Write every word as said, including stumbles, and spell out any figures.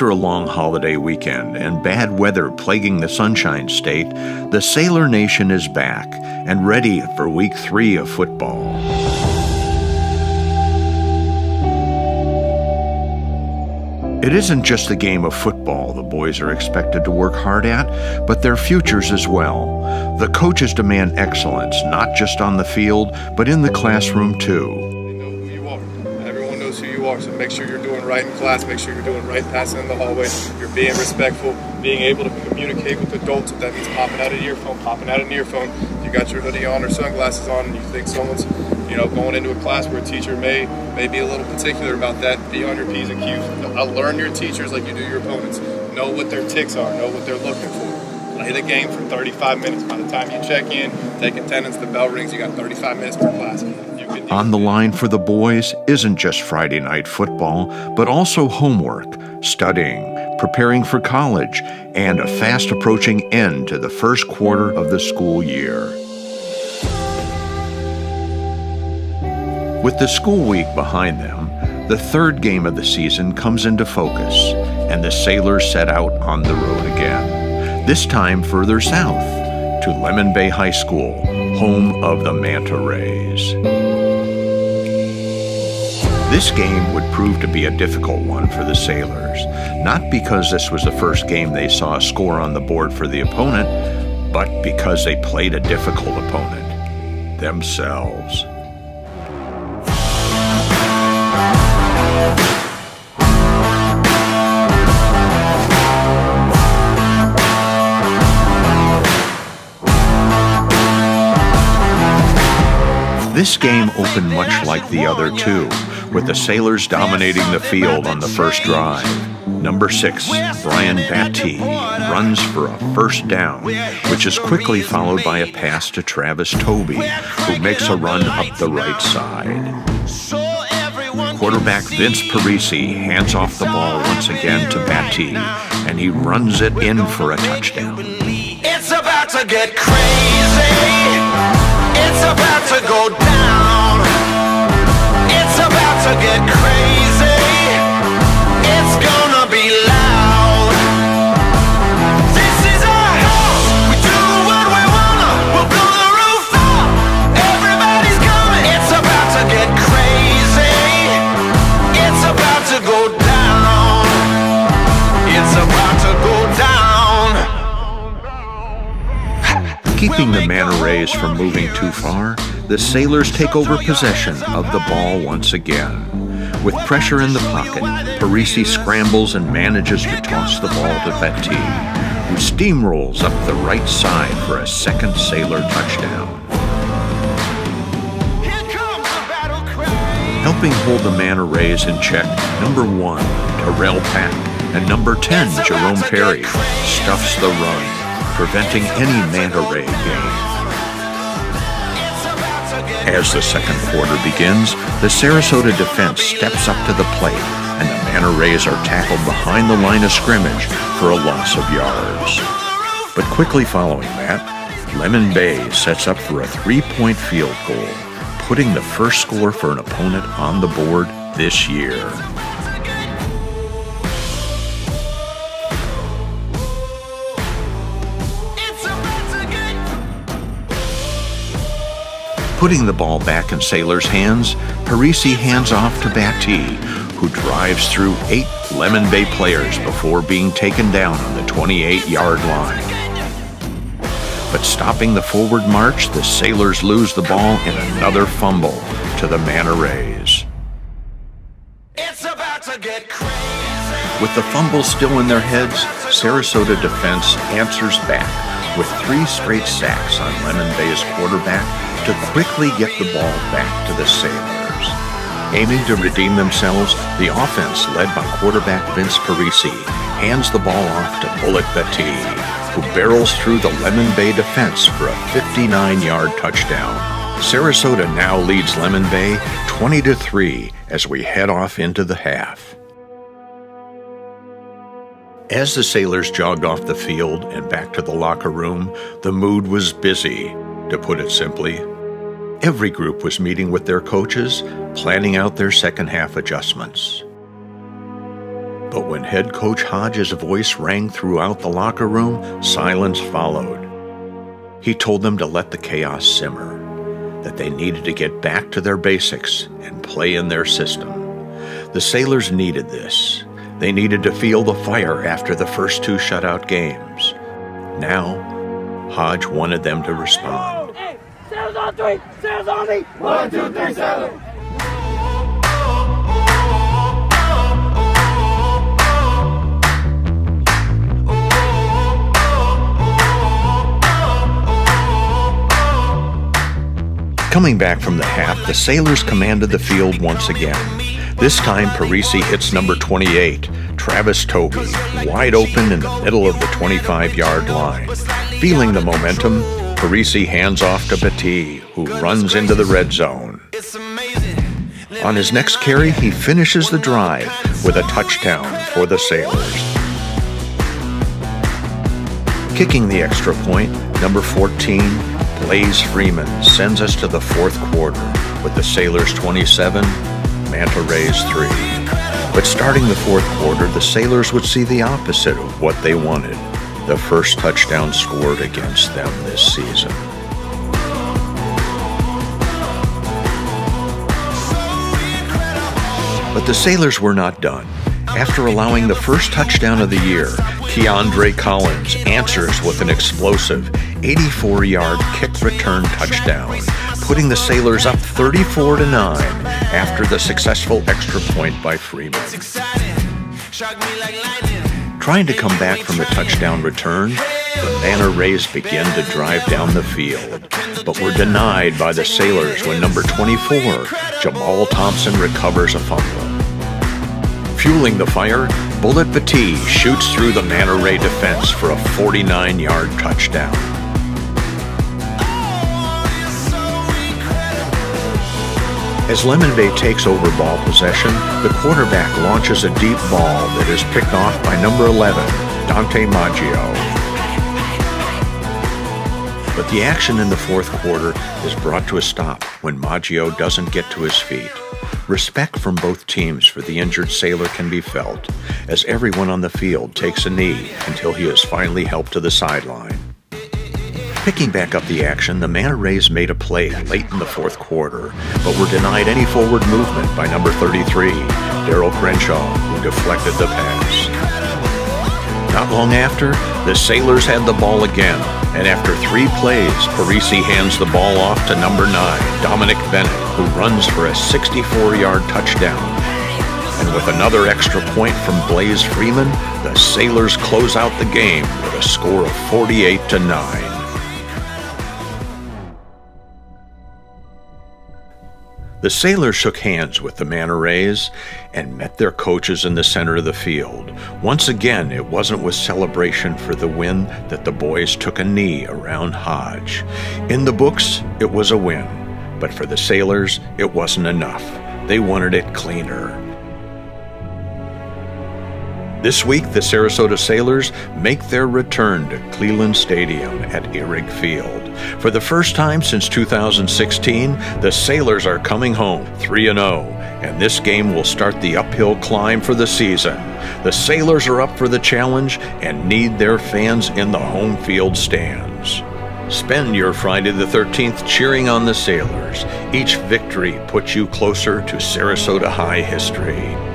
After a long holiday weekend and bad weather plaguing the Sunshine State, the Sailor Nation is back and ready for week three of football. It isn't just the game of football the boys are expected to work hard at, but their futures as well. The coaches demand excellence, not just on the field, but in the classroom too. So make sure you're doing right in class, make sure you're doing right passing in the hallway, you're being respectful, being able to communicate with adults. If that means popping out an earphone, popping out an earphone, if you got your hoodie on or sunglasses on and you think someone's, you know, going into a class where a teacher may, may be a little particular about that, be on your P's and Q's. I'll learn your teachers like you do your opponents. Know what their ticks are, know what they're looking for. Play the game for thirty-five minutes. By the time you check in, take attendance, the bell rings, you got thirty-five minutes per class. On the line for the boys isn't just Friday night football, but also homework, studying, preparing for college, and a fast approaching end to the first quarter of the school year. With the school week behind them, the third game of the season comes into focus, and the Sailors set out on the road again, this time further south to Lemon Bay High School, home of the Manta Rays. This game would prove to be a difficult one for the Sailors, not because this was the first game they saw a score on the board for the opponent, but because they played a difficult opponent, themselves. This game opened much like the other two, with the Sailors dominating the field on the first drive. Number six, Brian Battee, runs for a first down, which is quickly followed by a pass to Travis Toby, who makes a run up the right side. Quarterback Vince Parisi hands off the ball once again to Battee, and he runs it in for a touchdown. It's about to get crazy. It's about to go down. It's about to get crazy. It's gonna be loud. This is our house. We do what we wanna. We'll blow the roof up. Everybody's coming. It's about to get crazy. It's about to go down. It's about to go down. Keeping the Manta Rays from moving too far, the Sailors take over possession of the ball once again. With pressure in the pocket, Parisi scrambles and manages to toss the ball to Battee, who steamrolls up the right side for a second Sailor touchdown. Helping hold the Manta Rays in check, number one, Terrell Pack, and number ten, Jerome Perry, stuffs the run, preventing any Manta Ray game. As the second quarter begins, the Sarasota defense steps up to the plate, and the Manta Rays are tackled behind the line of scrimmage for a loss of yards. But quickly following that, Lemon Bay sets up for a three-point field goal, putting the first score for an opponent on the board this year. Putting the ball back in Sailors' hands, Parisi hands off to Battee, who drives through eight Lemon Bay players before being taken down on the twenty-eight yard line. But stopping the forward march, the Sailors lose the ball in another fumble to the Manta Rays. It's about to get crazy. With the fumble still in their heads, Sarasota defense answers back with three straight sacks on Lemon Bay's quarterback, to quickly get the ball back to the Sailors. Aiming to redeem themselves, the offense, led by quarterback Vince Parisi, hands the ball off to Bullock Battee, who barrels through the Lemon Bay defense for a fifty-nine yard touchdown. Sarasota now leads Lemon Bay twenty to three as we head off into the half. As the Sailors jogged off the field and back to the locker room, the mood was busy. To put it simply, every group was meeting with their coaches, planning out their second half adjustments. But when head coach Hodges' voice rang throughout the locker room, silence followed. He told them to let the chaos simmer, that they needed to get back to their basics and play in their system. The Sailors needed this. They needed to feel the fire after the first two shutout games. Now, Hodge wanted them to respond. Hey, Sailors on three! Sailors on me! One, two, three, Sailors! Coming back from the half, the Sailors commanded the field once again. This time, Parisi hits number twenty-eight, Travis Toby, wide open in the middle of the twenty-five yard line. Feeling the momentum, Parisi hands off to Batee, who runs into the red zone. On his next carry, he finishes the drive with a touchdown for the Sailors. Kicking the extra point, number fourteen, Blaze Freeman, sends us to the fourth quarter with the Sailors twenty-seven, Manta Rays three. But starting the fourth quarter, the Sailors would see the opposite of what they wanted. The first touchdown scored against them this season. But the Sailors were not done. After allowing the first touchdown of the year, Keandre Collins answers with an explosive eighty-four yard kick return touchdown, putting the Sailors up thirty-four to nine after the successful extra point by Freeman. Trying to come back from the touchdown return, the Manta Rays begin to drive down the field, but were denied by the Sailors when number twenty-four, Jamal Thompson, recovers a fumble. Fueling the fire, Bullet Batee shoots through the Manta Ray defense for a forty-nine yard touchdown. As Lemon Bay takes over ball possession, the quarterback launches a deep ball that is picked off by number eleven, Dante Maggio. But the action in the fourth quarter is brought to a stop when Maggio doesn't get to his feet. Respect from both teams for the injured Sailor can be felt as everyone on the field takes a knee until he is finally helped to the sideline. Picking back up the action, the Manta Rays made a play late in the fourth quarter, but were denied any forward movement by number thirty-three, Darryl Crenshaw, who deflected the pass. Not long after, the Sailors had the ball again, and after three plays, Parisi hands the ball off to number nine, Dominic Bennett, who runs for a sixty-four yard touchdown. And with another extra point from Blaze Freeman, the Sailors close out the game with a score of forty-eight to nine. The Sailors shook hands with the Manta Rays and met their coaches in the center of the field. Once again, it wasn't with celebration for the win that the boys took a knee around Hodge. In the books, it was a win. But for the Sailors, it wasn't enough. They wanted it cleaner. This week, the Sarasota Sailors make their return to Cleveland Stadium at Eryg Field. For the first time since two thousand sixteen, the Sailors are coming home three and oh, and this game will start the uphill climb for the season. The Sailors are up for the challenge and need their fans in the home field stands. Spend your Friday the thirteenth cheering on the Sailors. Each victory puts you closer to Sarasota High history.